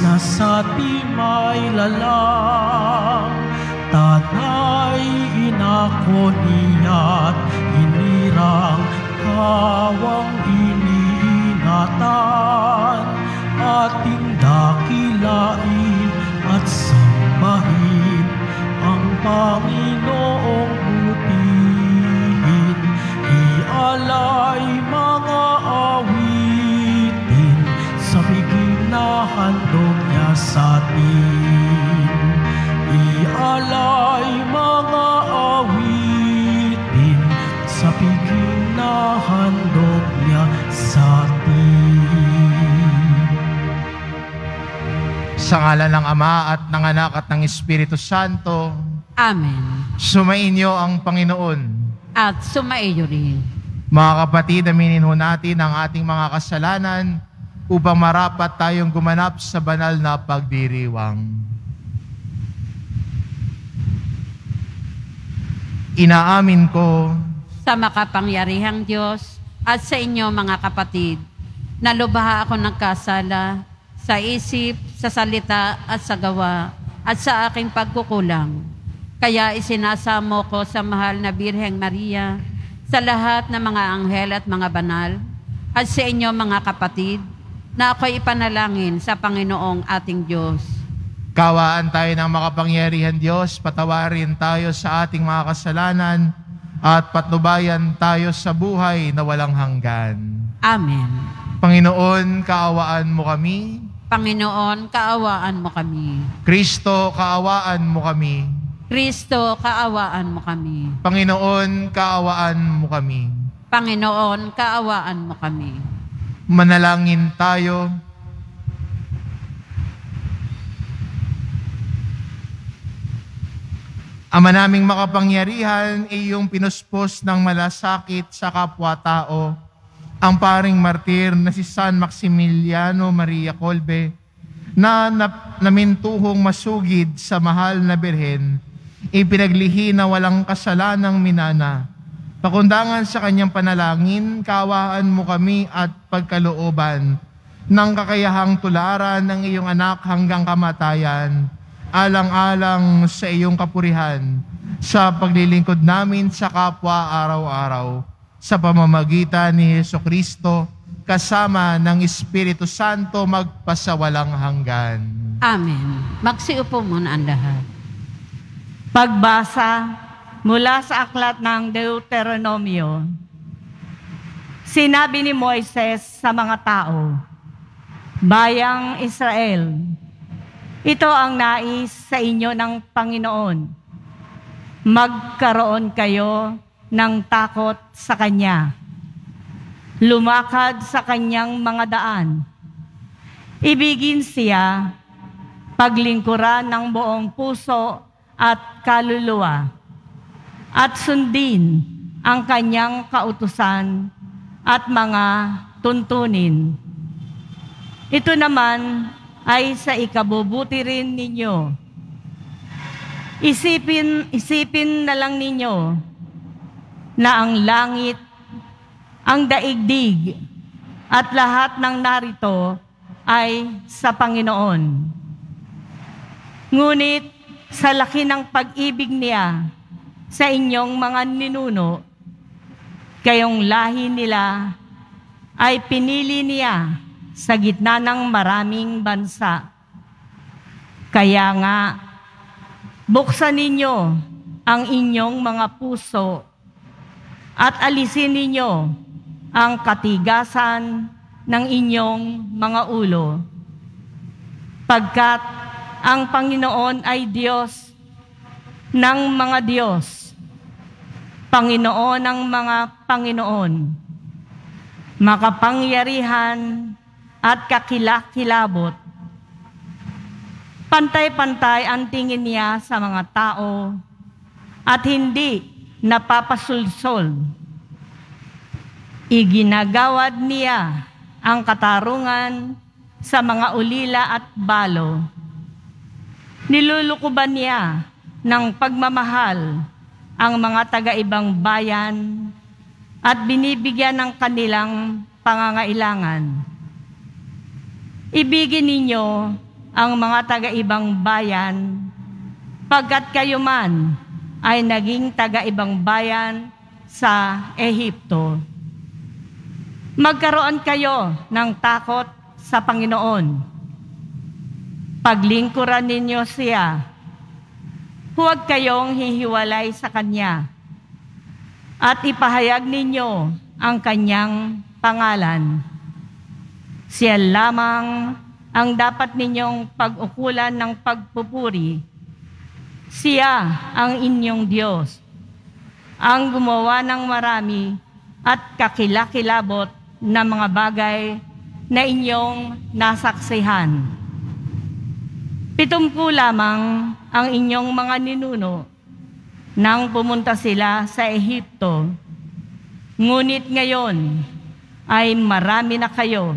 na sa timay lalang, Tanay inako niya't inirang, Kawang iniinatan, Ating dakilain at sambahin, Ang Panginoong putihin, Ialay mga awitin, Sa biging nahandog niya sa atin. Ialay mga awitin, Sa biging nahandog niya sa atin. Sa ngalan ng Ama at ng Anak at ng Espiritu Santo. Amen. Sumainyo ang Panginoon. At sumaiyo rin. Mga kapatid, aminin ho natin ang ating mga kasalanan upang marapat tayong gumanap sa banal na pagdiriwang. Inaamin ko sa makapangyarihang Diyos at sa inyo mga kapatid na lubha ako ng kasala sa isip, sa salita at sa gawa at sa aking pagkukulang. Kaya isinasamo ko sa mahal na Birheng Maria, sa lahat ng mga anghel at mga banal, at sa inyo mga kapatid, na ako'y ipanalangin sa Panginoong ating Diyos. Kawaan tayo ng makapangyarihan Diyos, patawarin tayo sa ating mga kasalanan, at patnubayan tayo sa buhay na walang hanggan. Amen. Panginoon, kaawaan mo kami. Panginoon, kaawaan mo kami. Kristo, kaawaan mo kami. Kristo, kaawaan mo kami. Panginoon, kaawaan mo kami. Panginoon, kaawaan mo kami. Manalangin tayo. Ama naming makapangyarihan, iyong pinuspos ng malasakit sa kapwa-tao ang paring martir na si San Maximiliano Maria Kolbe na namintuhong masugid sa mahal na Birhen, ipinaglihi na walang kasalanang minana. Pakundangan sa kanyang panalangin, kaawaan mo kami at pagkalooban ng kakayahang tularan ng iyong anak hanggang kamatayan, alang-alang sa iyong kapurihan, sa paglilingkod namin sa kapwa araw-araw. Sa pamamagitan ni Hesukristo, kasama ng Espiritu Santo, magpasawalang hanggan. Amen. Magsiupo muna ang lahat. Pagbasa mula sa aklat ng Deuteronomio. Sinabi ni Moises sa mga tao, Bayang Israel, ito ang nais sa inyo ng Panginoon. Magkaroon kayo ng takot sa Kanya. Lumakad sa Kanyang mga daan. Ibigin Siya, paglingkuran ng buong puso at kaluluwa, at sundin ang Kanyang kautusan at mga tuntunin. Ito naman ay sa ikabubuti rin ninyo. Isipin na lang ninyo na ang langit, ang daigdig, at lahat ng narito ay sa Panginoon. Ngunit sa laki ng pag-ibig niya sa inyong mga ninuno, kayong lahi nila ay pinili niya sa gitna ng maraming bansa. Kaya nga, buksan ninyo ang inyong mga puso at alisin ninyo ang katigasan ng inyong mga ulo. Pagkat ang Panginoon ay Diyos ng mga Diyos, Panginoon ng mga Panginoon, makapangyarihan at kakilakilabot. Pantay-pantay ang tingin niya sa mga tao at hindi napapasulsol. Iginagawad niya ang katarungan sa mga ulila at balo. Nilulukuban niya ng pagmamahal ang mga taga-ibang bayan at binibigyan ng kanilang pangangailangan. Ibigin ninyo ang mga taga-ibang bayan, pagkat kayo man ay naging taga-ibang bayan sa Ehipto. Magkaroon kayo ng takot sa Panginoon. Paglingkuran ninyo siya. Huwag kayong hihiwalay sa Kanya. At ipahayag ninyo ang Kanyang pangalan. Siya lamang ang dapat ninyong pag-ukulan ng pagpupuri. Siya ang inyong Diyos, ang gumawa ng marami at kakilakilabot na mga bagay na inyong nasaksihan. 70 lamang ang inyong mga ninuno nang pumunta sila sa Ehipto, ngunit ngayon ay marami na kayo,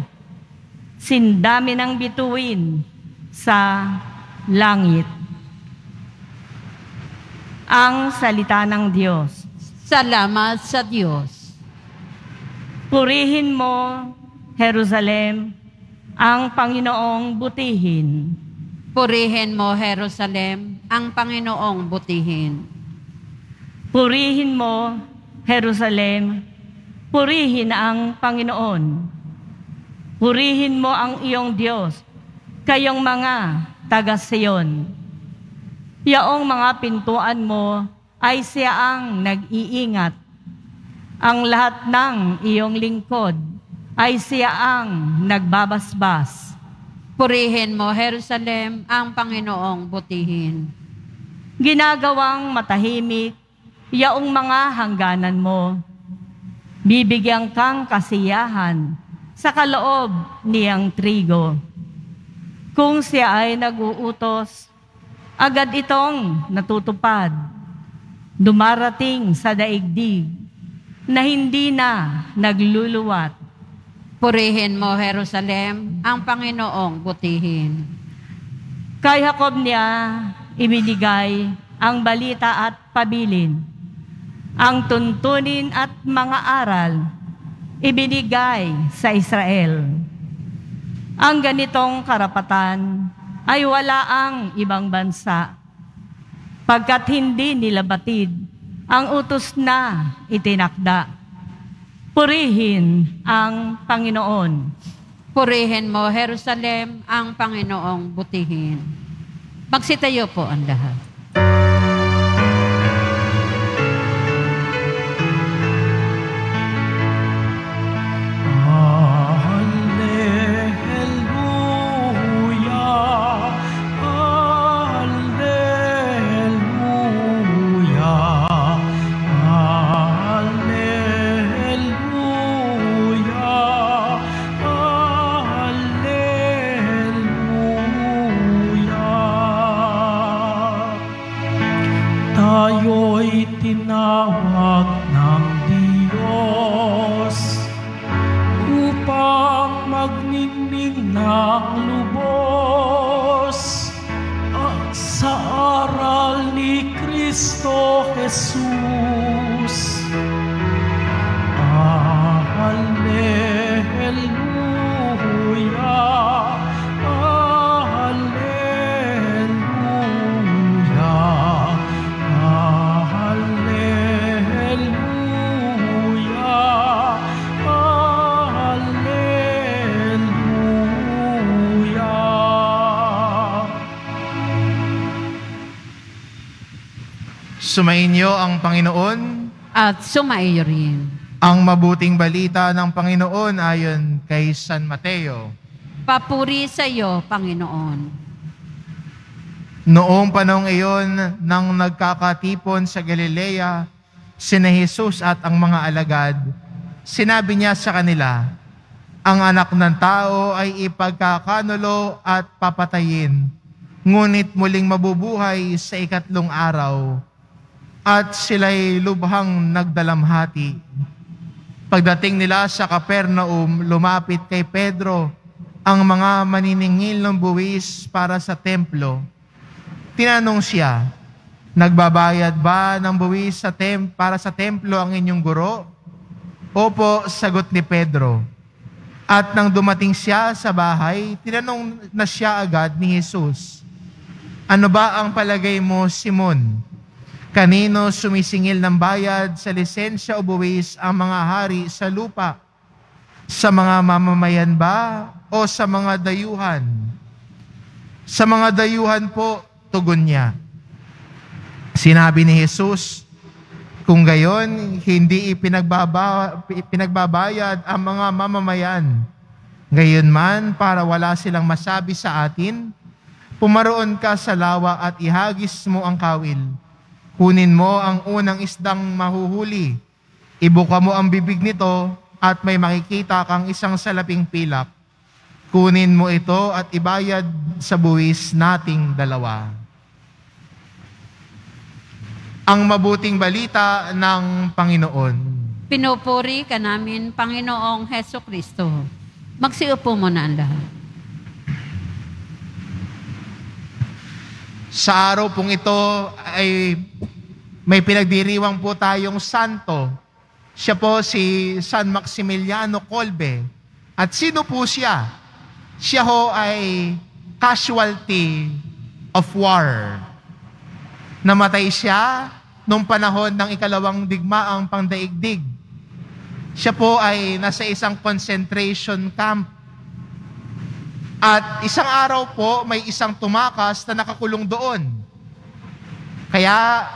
sindami ng bituin sa langit. Ang salita ng Diyos. Salamat sa Diyos. Purihin mo, Jerusalem, ang Panginoong butihin. Purihin mo, Jerusalem, ang Panginoong butihin. Purihin mo, Jerusalem, purihin ang Panginoon. Purihin mo ang iyong Diyos, kayong mga taga-Siyon. Yaong mga pintuan mo ay siya ang nag-iingat. Ang lahat ng iyong lingkod ay siya ang nagbabasbas. Purihin mo, Jerusalem, ang Panginoong butihin. Ginagawang matahimik, yaong mga hangganan mo. Bibigyan kang kasiyahan sa kaloob niyang trigo. Kung siya ay naguutos, agad itong natutupad, dumarating sa daigdig na hindi na nagluluwat. Purihin mo, Jerusalem, ang Panginoong butihin. Kay Jacob niya ibinigay ang balita at pabilin, ang tuntunin at mga aral ibinigay sa Israel. Ang ganitong karapatan ay wala ang ibang bansa, pagkat hindi nila batid ang utos na itinakda. Purihin ang Panginoon. Purihin mo, Jerusalem, ang Panginoong butihin. Magsitayo po ang lahat. Sumayin niyo ang Panginoon at sumaiyo rin. Ang mabuting balita ng Panginoon ayon kay San Mateo. Papuri sa iyo, Panginoon. Noong panahong iyon, nang nagkakatipon sa Galilea, sina Jesus at ang mga alagad, sinabi niya sa kanila, ang anak ng tao ay ipagkakanulo at papatayin, ngunit muling mabubuhay sa 3 araw. At sila'y lubhang nagdalamhati. Pagdating nila sa Kapernaum, lumapit kay Pedro ang mga maniningil ng buwis para sa templo. Tinanong siya, nagbabayad ba ng buwis para sa templo ang inyong guro? Opo, sagot ni Pedro. At nang dumating siya sa bahay, tinanong na siya agad ni Jesus, "Ano ba ang palagay mo, Simon? Kanino sumisingil ng bayad sa lisensya o buwis ang mga hari sa lupa? Sa mga mamamayan ba o sa mga dayuhan?" "Sa mga dayuhan po," tugon niya. Sinabi ni Jesus, "Kung gayon, hindi ipinagbabayad ang mga mamamayan. Gayunman, para wala silang masabi sa atin, pumaroon ka sa lawa at ihagis mo ang kawil. Kunin mo ang unang isdang mahuhuli. Ibuka mo ang bibig nito at may makikita kang isang salaping pilak. Kunin mo ito at ibayad sa buwis nating dalawa." Ang mabuting balita ng Panginoon. Pinupuri ka namin, Panginoong Hesukristo. Magsiupo muna ang lahat. Sa araw pong ito ay may pinagdiriwang po tayong santo. Siya po si San Maximiliano Kolbe. At sino po siya? Siya ho ay casualty of war. Namatay siya noong panahon ng ikalawang digmaang pangdaigdig. Siya po ay nasa isang concentration camp. At isang araw po, may isang tumakas na nakakulong doon. Kaya,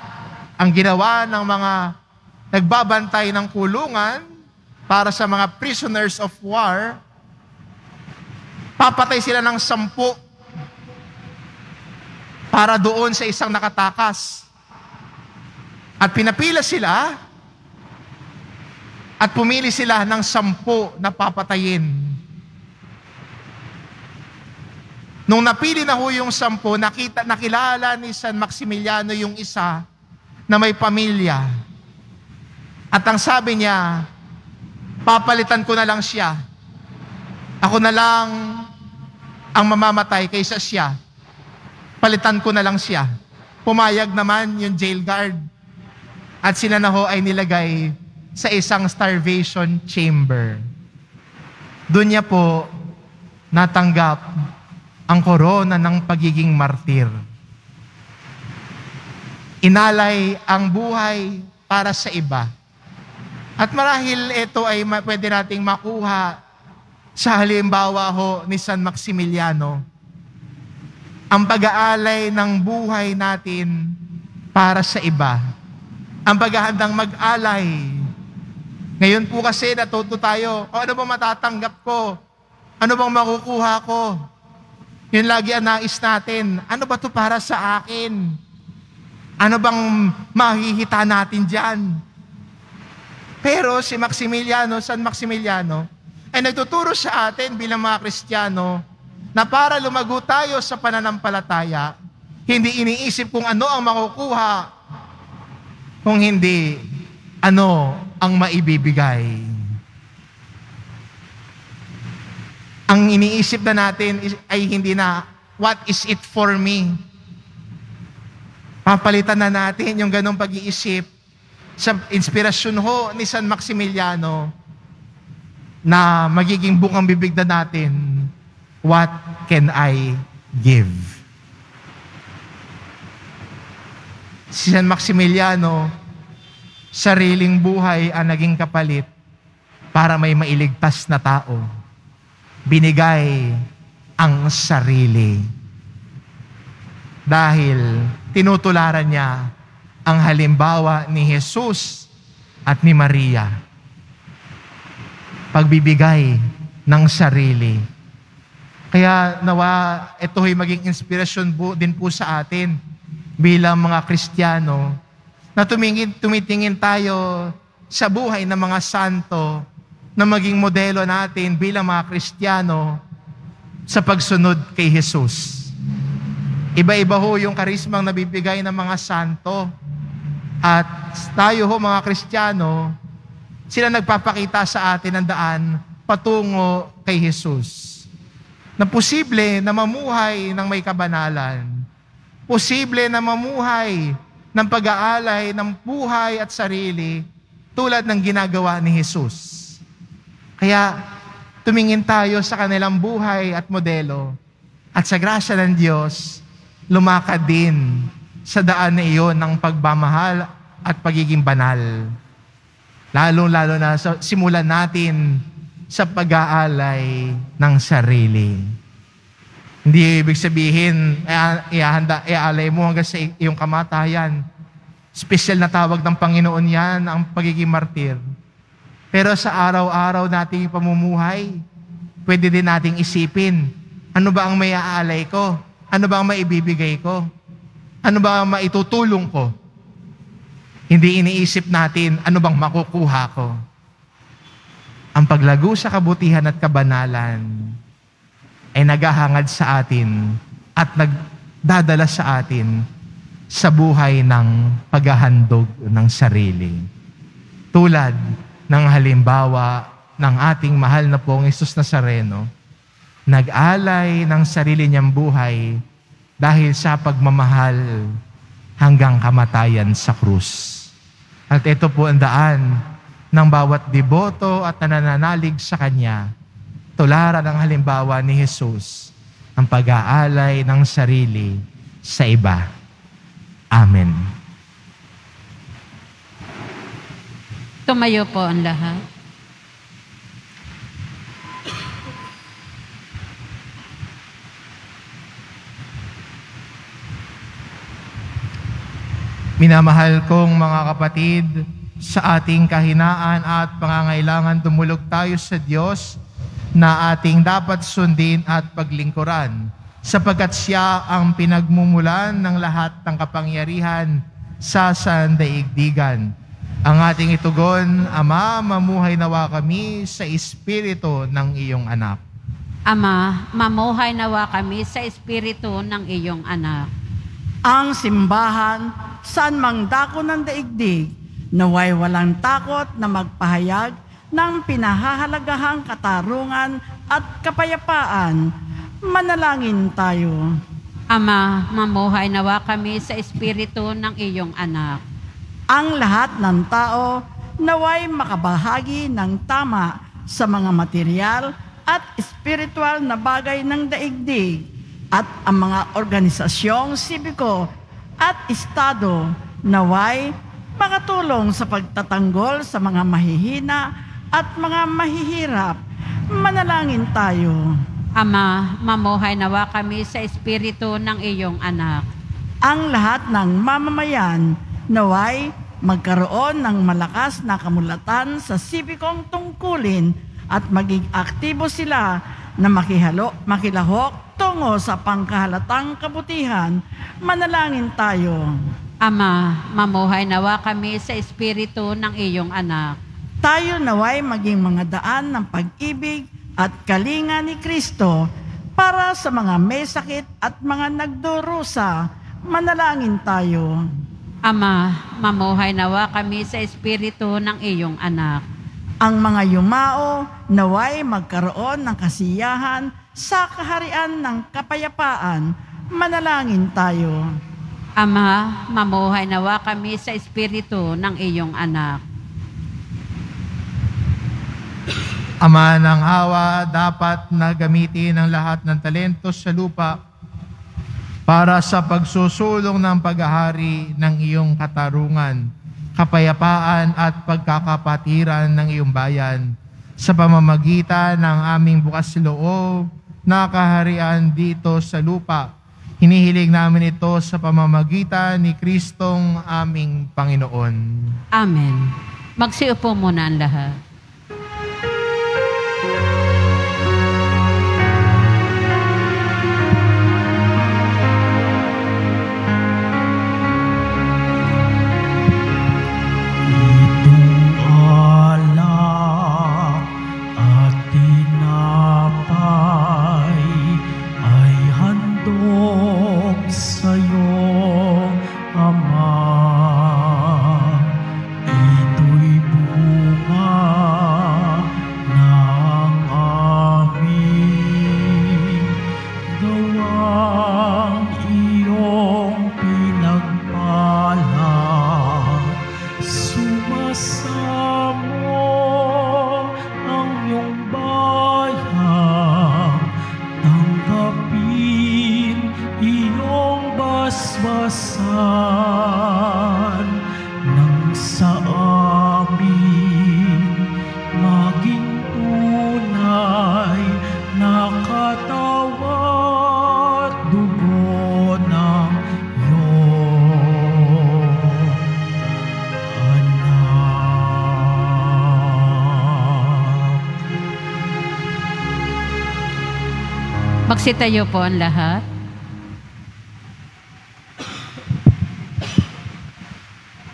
ang ginawa ng mga nagbabantay ng kulungan para sa mga prisoners of war, papatay sila ng 10 para doon sa isang nakatakas. At pinapila sila at pumili sila ng 10 na papatayin. Nung napili na ho yung 10, nakilala ni San Maximiliano yung isa na may pamilya. At ang sabi niya, "Papalitan ko na lang siya. Ako na lang ang mamamatay kaysa siya. Palitan ko na lang siya." Pumayag naman yung jail guard. At sila na ho ay nilagay sa isang starvation chamber. Doon niya po natanggap ang korona ng pagiging martir. Inalay ang buhay para sa iba. At marahil ito ay pwede nating makuha sa halimbawa ho ni San Maximiliano. Ang pag-aalay ng buhay natin para sa iba. Ang paghahandang mag-alay. Ngayon po kasi natuto tayo, ano bang matatanggap ko? Ano bang makukuha ko? Yun lagi ang nais natin. Ano ba to para sa akin? Ano bang mahihita natin dyan? Pero si Maximiliano, San Maximiliano, ay nagtuturo sa atin bilang mga Kristiyano na para lumago tayo sa pananampalataya, hindi iniisip kung ano ang makukuha, kung hindi ano ang maibibigay. Ang iniisip na natin ay hindi na, what is it for me? Papalitan na natin yung ganong pag-iisip sa inspirasyon ho ni San Maximiliano na magiging bukang bibig na natin, what can I give? Si San Maximiliano, sariling buhay ang naging kapalit para may mailigtas na tao. Binigay ang sarili. Dahil tinutularan niya ang halimbawa ni Jesus at ni Maria. Pagbibigay ng sarili. Kaya nawa ito ay maging inspirasyon din po sa atin bilang mga Kristiyano na tumitingin tayo sa buhay ng mga santo na maging modelo natin bilang mga Kristiyano sa pagsunod kay Jesus. Iba-iba ho yung karismang nabibigay ng mga santo at tayo ho mga Kristiyano, sila nagpapakita sa atin ang daan patungo kay Jesus. Na posible na mamuhay ng may kabanalan. Posible na mamuhay ng pag-aalay ng buhay at sarili tulad ng ginagawa ni Jesus. Kaya tumingin tayo sa kanilang buhay at modelo, at sa grasya ng Diyos, lumakad din sa daan na iyon ng pagmamahal at pagiging banal. Lalo-lalo na simulan natin sa pag-aalay ng sarili. Hindi ibig sabihin, iaalay mo hanggang sa iyong kamatayan. Special na tawag ng Panginoon yan, ang pagiging martir. Pero sa araw-araw nating pamumuhay, pwede din nating isipin, ano ba ang may aalay ko? Ano ba ang maibibigay ko? Ano ba ang maitutulong ko? Hindi iniisip natin, ano bang makukuha ko? Ang paglago sa kabutihan at kabanalan ay naghahangad sa atin at nagdadala sa atin sa buhay ng paghahandog ng sarili. Tulad ng halimbawa ng ating mahal na pong Jesus Nazareno, nag-alay ng sarili niyang buhay dahil sa pagmamahal hanggang kamatayan sa krus. At ito po ang daan ng bawat deboto at nananalig sa Kanya, tularan ang halimbawa ni Jesus, ang pag-aalay ng sarili sa iba. Amen. Tumayo po ang lahat. Minamahal kong mga kapatid, sa ating kahinaan at pangangailangan dumulog tayo sa Diyos na ating dapat sundin at paglingkuran, sapagkat Siya ang pinagmumulan ng lahat ng kapangyarihan sa sandaigdigan. Ang ating itugon, Ama, mamuhay nawa kami sa Espiritu ng iyong anak. Ama, mamuhay nawa kami sa Espiritu ng iyong anak. Ang simbahan, saan mang dako ng daigdig, naway walang takot na magpahayag ng pinahahalagahang katarungan at kapayapaan. Manalangin tayo. Ama, mamuhay nawa kami sa Espiritu ng iyong anak. Ang lahat ng tao naway makabahagi ng tama sa mga material at espiritual na bagay ng daigdig at ang mga organisasyong sibiko at estado naway makatulong sa pagtatanggol sa mga mahihina at mga mahihirap. Manalangin tayo. Ama, mamuhay nawa kami sa Espiritu ng iyong anak. Ang lahat ng mamamayan naway magkaroon ng malakas na kamulatan sa sibikong tungkulin at maging aktibo sila na makilahok tungo sa pangkahalatang kabutihan. Manalangin tayo. Ama, mamuhay nawa kami sa Espiritu ng iyong anak. Tayo naway maging mga daan ng pag-ibig at kalinga ni Kristo para sa mga may sakit at mga nagdurusa. Manalangin tayo. Ama, mamuhay nawa kami sa Espiritu ng iyong anak. Ang mga yumao naway magkaroon ng kasiyahan sa kaharian ng kapayapaan. Manalangin tayo. Ama, mamuhay nawa kami sa Espiritu ng iyong anak. Ama ng awa, dapat na gamitin ang lahat ng talento sa lupa para sa pagsusulong ng paghahari ng iyong katarungan, kapayapaan at pagkakapatiran ng iyong bayan sa pamamagitan ng aming bukas loob na kaharian dito sa lupa. Hinihiling namin ito sa pamamagitan ni Kristong aming Panginoon. Amen. Magsiupo muna ang lahat. Ama, ito'y bunga Magsitayo po ang lahat.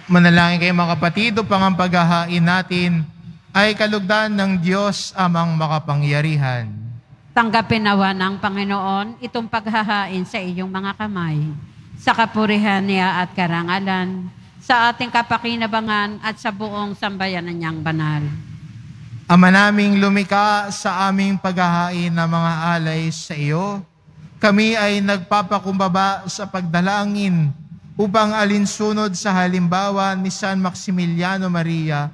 Manalangin kayo mga kapatid upang ang paghahain natin ay kalugdan ng Diyos Amang makapangyarihan. Tanggapin nawa ng Panginoon itong paghahain sa iyong mga kamay, sa kapurihan niya at karangalan, sa ating kapakinabangan at sa buong sambayanan niyang banal. Ama naming lumikha, sa aming paghahain ng mga alay sa iyo, kami ay nagpapakumbaba sa pagdalangin upang alinsunod sa halimbawa ni San Maximiliano Maria,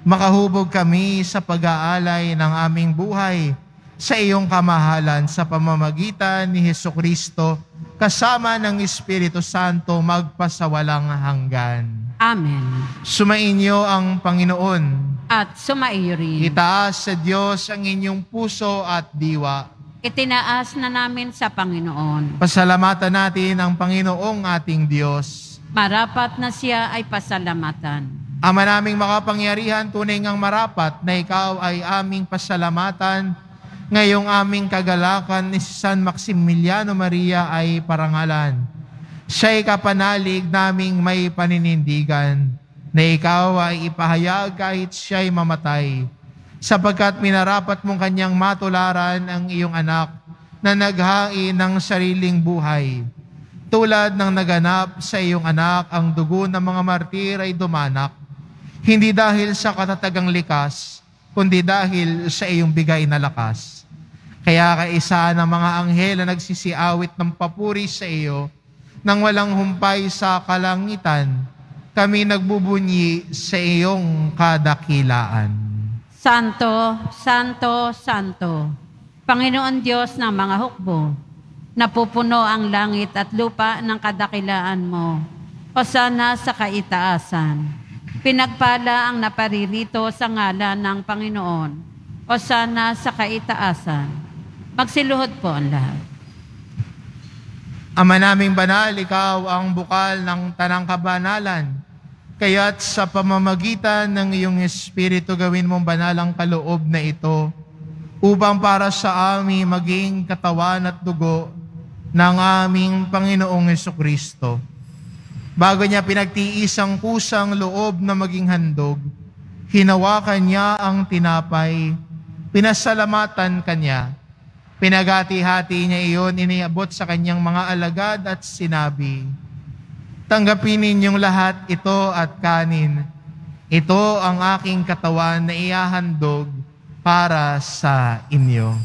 makahubog kami sa pag-aalay ng aming buhay sa iyong kamahalan sa pamamagitan ni Hesukristo, kasama ng Espiritu Santo magpasawalang hanggan. Amen. Sumainyo ang Panginoon. At sumaiyo rin. Itaas sa Diyos ang inyong puso at diwa. Itinaas na namin sa Panginoon. Pasalamatan natin ang Panginoong ating Diyos. Marapat na siya ay pasalamatan. Ama naming makapangyarihan, tunay ngang marapat na ikaw ay aming pasalamatan. Ngayong aming kagalakan ni San Maximiliano Maria ay parangalan. Siya'y kapanalig naming may paninindigan na ikaw ay ipahayag kahit siya'y mamatay, sapagkat minarapat mong kanyang matularan ang iyong anak na naghain ng sariling buhay. Tulad ng naganap sa iyong anak, ang dugo ng mga martir ay dumanak, hindi dahil sa katatagang likas, kundi dahil sa iyong bigay na lakas. Kaya kaisa ng mga anghel na nagsisiawit ng papuri sa iyo, nang walang humpay sa kalangitan, kami nagbubunyi sa iyong kadakilaan. Santo, Santo, Santo, Panginoon Diyos ng mga hukbo, napupuno ang langit at lupa ng kadakilaan mo. Hosana sa kaitaasan. Pinagpala ang naparirito sa ngalan ng Panginoon. Hosana sa kaitaasan. Magsiluhod po ang lahat. Ama naming banal, ikaw ang bukal ng tanang kabanalan. Kaya't sa pamamagitan ng iyong Espiritu, gawin mong banal ang kaloob na ito, upang para sa amin maging katawan at dugo ng aming Panginoong Hesukristo. Bago niya pinagtiis ang kusang loob na maging handog, hinawakan niya ang tinapay, pinasalamatan kanya, pinagati-hati niya iyon, iniabot sa kanyang mga alagad at sinabi, "Tanggapin ninyong lahat ito at kanin. Ito ang aking katawan na ihahandog para sa inyo."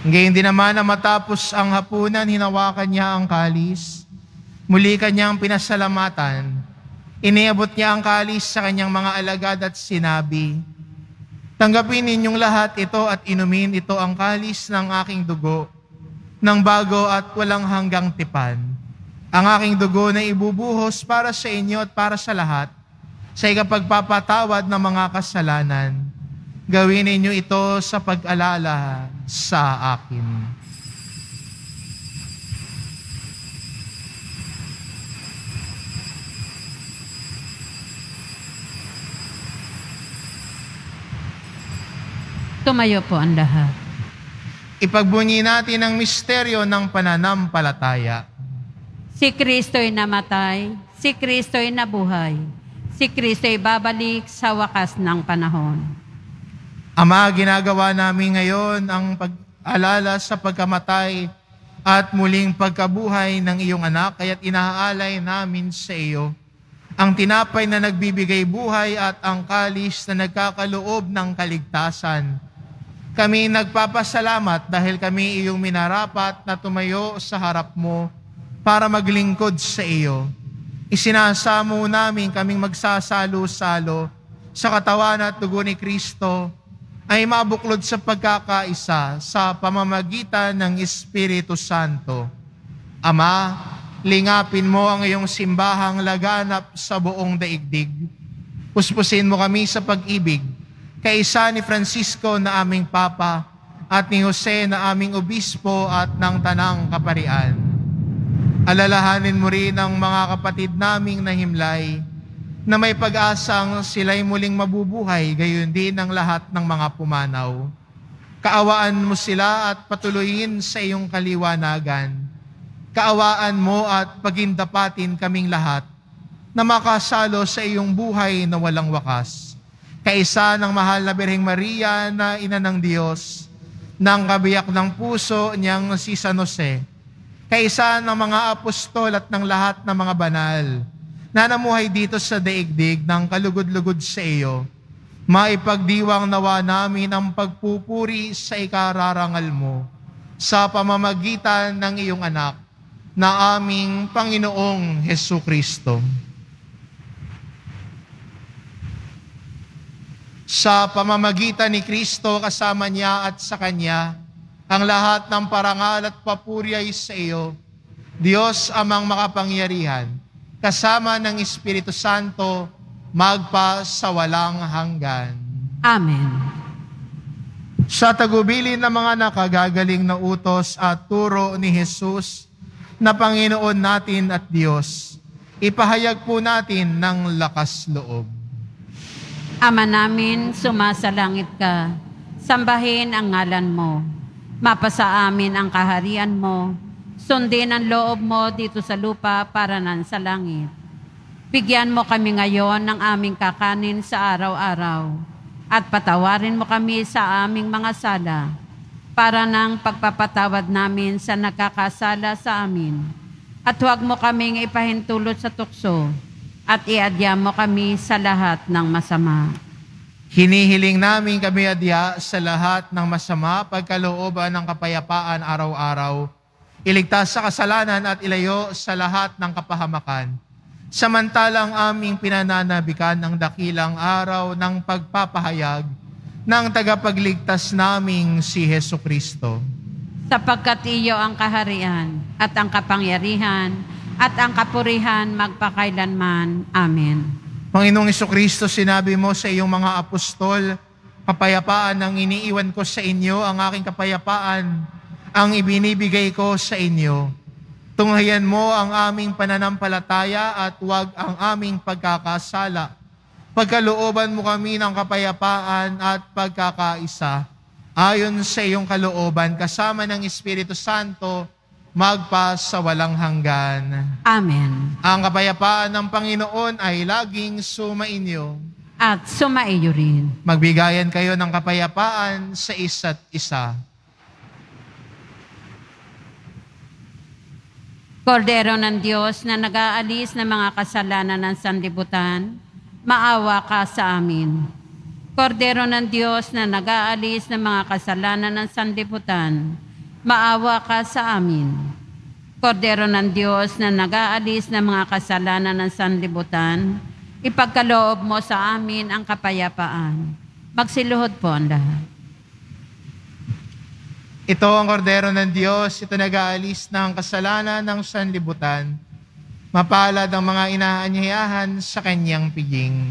Ngayon din naman na matapos ang hapunan, hinawakan niya ang kalis. Muli kanyang pinasalamatan. Iniabot niya ang kalis sa kanyang mga alagad at sinabi, "Tanggapin ninyong lahat ito at inumin, ito ang kalis ng aking dugo, ng bago at walang hanggang tipan. Ang aking dugo na ibubuhos para sa inyo at para sa lahat, sa ikapagpapatawad ng mga kasalanan. Gawin ninyo ito sa pag-alala sa akin." Tumayo po ang lahat. Ipagbunyi natin ang misteryo ng pananampalataya. Si Kristo'y namatay, si Kristo'y nabuhay, si Kristo'y babalik sa wakas ng panahon. Ama, ginagawa namin ngayon ang pag-alala sa pagkamatay at muling pagkabuhay ng iyong anak, kaya't inaalay namin sa iyo ang tinapay na nagbibigay buhay at ang kalis na nagkakaloob ng kaligtasan. Kami nagpapasalamat dahil kami iyong minarapat na tumayo sa harap mo para maglingkod sa iyo. Isinasamo namin kaming magsasalo-salo sa katawan at dugo ni Kristo ay mabuklod sa pagkakaisa sa pamamagitan ng Espiritu Santo. Ama, lingapin mo ang iyong simbahang laganap sa buong daigdig. Puspusin mo kami sa pag-ibig, kaisa ni Francisco na aming Papa, at ni Jose na aming obispo at ng Tanang Kaparian. Alalahanin mo rin ang mga kapatid naming na himlay na may pag-asang sila'y muling mabubuhay, gayon din ang lahat ng mga pumanaw. Kaawaan mo sila at patuloyin sa iyong kaliwanagan. Kaawaan mo at pagindapatin kaming lahat na makasalo sa iyong buhay na walang wakas. Kaisa ng mahal na Birhing Maria na Ina ng Diyos, ng kabiyak ng puso niyang si San Jose, kaisa ng mga apostol at ng lahat ng mga banal, na namuhay dito sa daigdig ng kalugod-lugod sa iyo, maipagdiwang nawa namin ang pagpupuri sa ikararangal mo sa pamamagitan ng iyong anak na aming Panginoong Hesukristo. Sa pamamagitan ni Kristo kasama niya at sa Kanya, ang lahat ng parangal at papuri ay sa iyo, Diyos Amang makapangyarihan, kasama ng Espiritu Santo, magpa sa walang hanggan. Amen. Sa tagubilin ng mga nakagagaling na utos at turo ni Jesus na Panginoon natin at Diyos, ipahayag po natin ng lakas loob. Ama namin, sumasalangit ka. Sambahin ang ngalan mo. Mapasa amin ang kaharian mo. Sundin ang loob mo dito sa lupa para nan sa langit. Bigyan mo kami ngayon ng aming kakanin sa araw-araw. At patawarin mo kami sa aming mga sala para nang pagpapatawad namin sa nakakasala sa amin. At huwag mo kaming ipahintulot sa tukso. At iadya mo kami sa lahat ng masama. Hinihiling namin kami adya sa lahat ng masama, pagkalooban ng kapayapaan araw-araw, iligtas sa kasalanan at ilayo sa lahat ng kapahamakan, samantalang aming pinananabikan ang dakilang araw ng pagpapahayag ng tagapagligtas naming si Hesukristo. Sapagkat iyo ang kaharian at ang kapangyarihan, at ang kapurihan magpakailanman. Amen. Panginoong Hesukristo, sinabi mo sa iyong mga apostol, kapayapaan ang iniiwan ko sa inyo, ang aking kapayapaan ang ibinibigay ko sa inyo. Tunghayan mo ang aming pananampalataya at huwag ang aming pagkakasala. Pagkalooban mo kami ng kapayapaan at pagkakaisa, ayon sa iyong kalooban kasama ng Espiritu Santo, magpa sa walang hanggan. Amen. Ang kapayapaan ng Panginoon ay laging sumainyo. At sumaiyo rin. Magbigayan kayo ng kapayapaan sa isa't isa. Kordero ng Diyos na nag-aalis ng mga kasalanan ng sanlibutan, maawa ka sa amin. Kordero ng Diyos na nag-aalis ng mga kasalanan ng sanlibutan, maawa ka sa amin. Kordero ng Diyos na nag-aalis ng mga kasalanan ng sanlibutan, ipagkaloob mo sa amin ang kapayapaan. Magsiluhod po ang lahat. Ito ang Kordero ng Diyos, ito nag-aalis ng kasalanan ng sanlibutan. Mapalad ang mga inaanyayahan sa kanyang piging.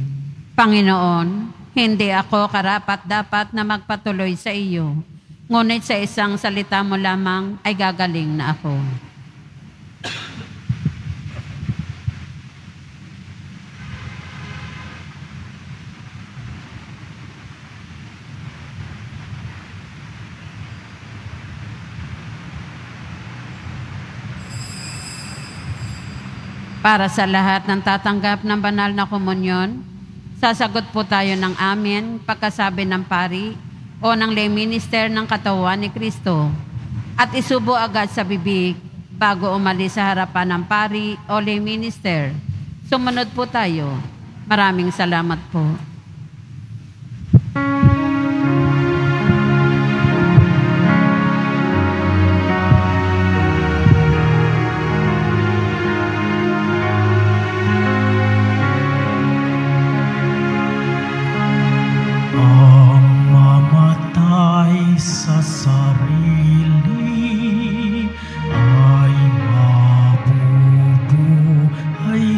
Panginoon, hindi ako karapat-dapat na magpatuloy sa iyo. Ngunit sa isang salita mo lamang ay gagaling na ako. Para sa lahat ng tatanggap ng banal na komunyon, sasagot po tayo ng amen pagkasabi ng pari o ng lay minister ng katawan ni Kristo at isubo agad sa bibig bago umalis sa harapan ng pari o lay minister. Sumunod po tayo. Maraming salamat po.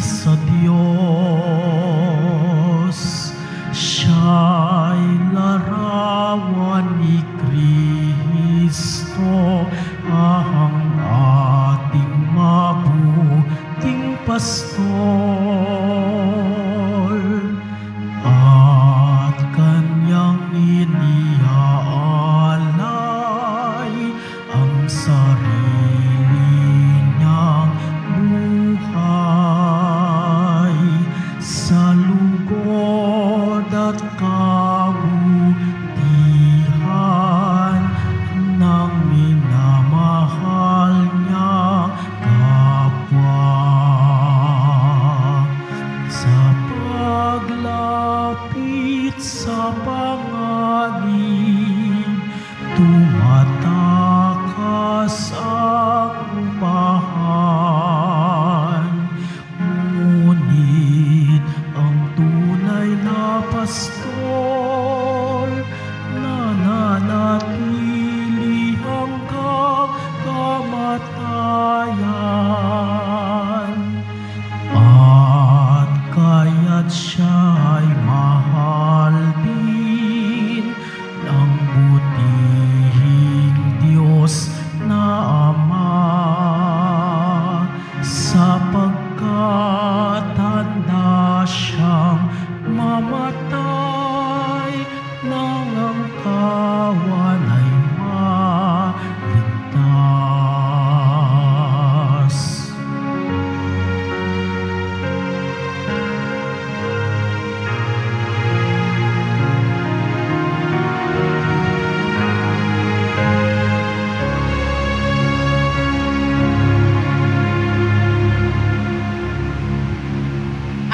Sa Diyos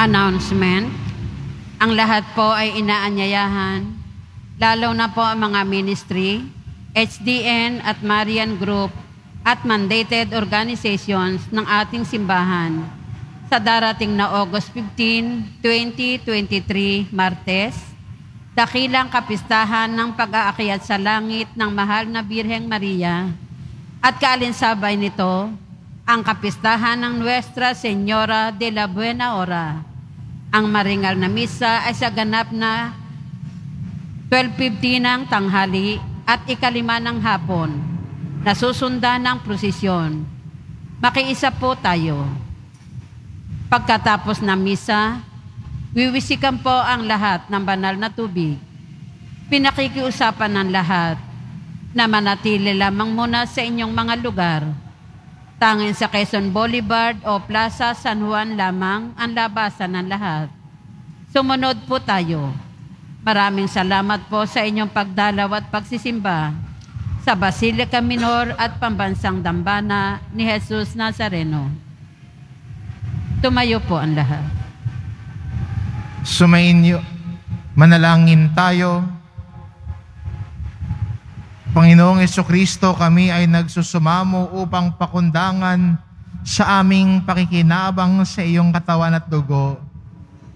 announcement. Ang lahat po ay inaanyayahan, lalo na po ang mga ministry, HDN at Marian Group at mandated organizations ng ating simbahan sa darating na August 15, 2023, Martes, dakilang kapistahan ng pag-aakyat sa langit ng mahal na Birheng Maria at kaalinsabay nito, ang kapistahan ng Nuestra Señora de la Buena Ora. Ang maringal na misa ay sa ganap na 12:50 ng tanghali at 5:00 ng hapon, nasusundan ng prosesyon. Makiisa po tayo. Pagkatapos ng misa, wiwisikan po ang lahat ng banal na tubig. Pinakikiusapan ng lahat na manatili lamang muna sa inyong mga lugar. Tanging sa Quezon Boulevard o Plaza San Juan lamang ang labasan ng lahat. Sumunod po tayo. Maraming salamat po sa inyong pagdalaw at pagsisimba sa Basilica Minor at Pambansang Dambana ni Jesus Nazareno. Tumayo po ang lahat. Sumainyo, manalangin tayo. Panginoong Hesukristo, kami ay nagsusumamo upang pakundangan sa aming pakikinabang sa iyong katawan at dugo.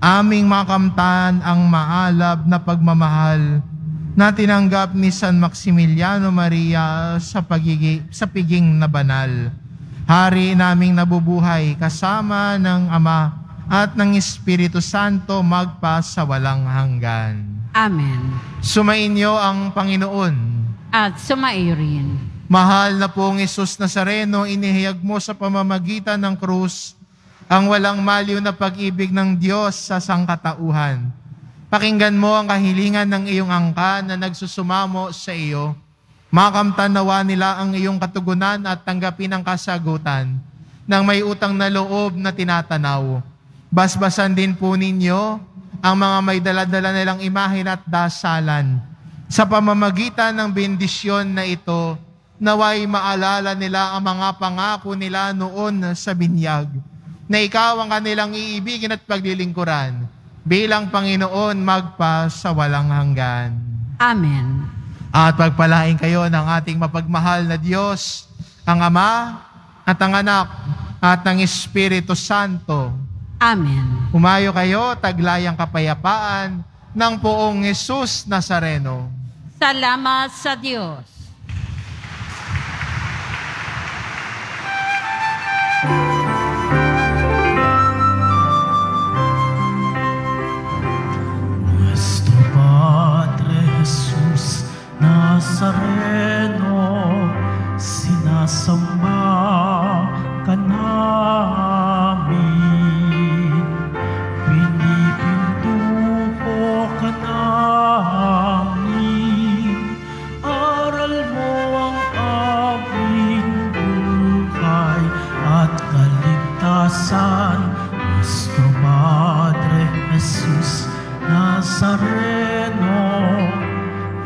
Aming makamtan ang maalab na pagmamahal na tinanggap ni San Maximiliano Maria sa piging na banal. Hari naming nabubuhay kasama ng Ama at ng Espiritu Santo magpa sa walang hanggan. Amen. Sumainyo ang Panginoon. At sumaiyo rin. Mahal na pong Jesus Nazareno, inihayag mo sa pamamagitan ng krus ang walang maliw na pag-ibig ng Diyos sa sangkatauhan. Pakinggan mo ang kahilingan ng iyong angka na nagsusumamo sa iyo. Makamtan nawa nila ang iyong katugunan at tanggapin ang kasagutan ng may utang na loob na tinatanaw. Basbasan din po ninyo ang mga may daladala nilang imahin at dasalan. Sa pamamagitan ng bendisyon na ito, naway maalala nila ang mga pangako nila noon sa binyag, na ikaw ang kanilang iibigin at paglilingkuran bilang Panginoon magpa sa walang hanggan. Amen. At pagpalain kayo ng ating mapagmahal na Diyos, ang Ama at ang Anak at ang Espiritu Santo. Amen. Humayo kayo, taglayang kapayapaan ng poong Jesus Nazareno. Salamat sa Diyos. Nuestro Padre Jesus Nazareno, sinasamba ka namin, pinipintuho ka namin. San Nuestro Padre Jesus Nazareno,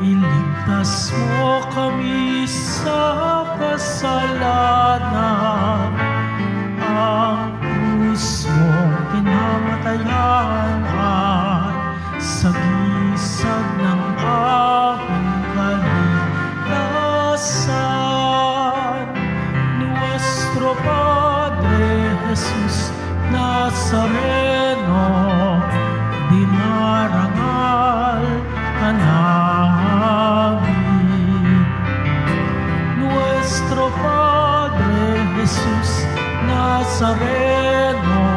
iligtas mo kami sa kasalanan. Ang krus mo pinamatayan ay sagisag ng aming kaligtasan. Nuestro Padre Jesus Nazareno, dinarangal ka namin. Nuestro Padre Jesus Nazareno,